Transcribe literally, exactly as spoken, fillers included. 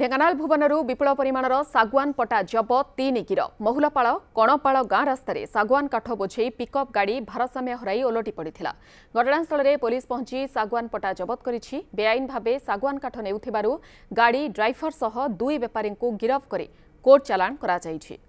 ढेंगानाल भुवनरू विपुल परिमाणर सागवान पटा जब तीन गिरो महुलापाल कणपाल गां रास्तार सागवान काठ बोझे पिकअप गाड़ी भारसाम्य हराई ओलटी पड़िथिला। घटनास्थल में पुलिस पहुंची सागवान पटा जबत करिछि। बेआईन भाबे सागवान काठ नेउथिबारू गाड़ी ड्राइवर सह दुई बेपारी को गिरफ्त कर कोर्ट चालान करा जायछि।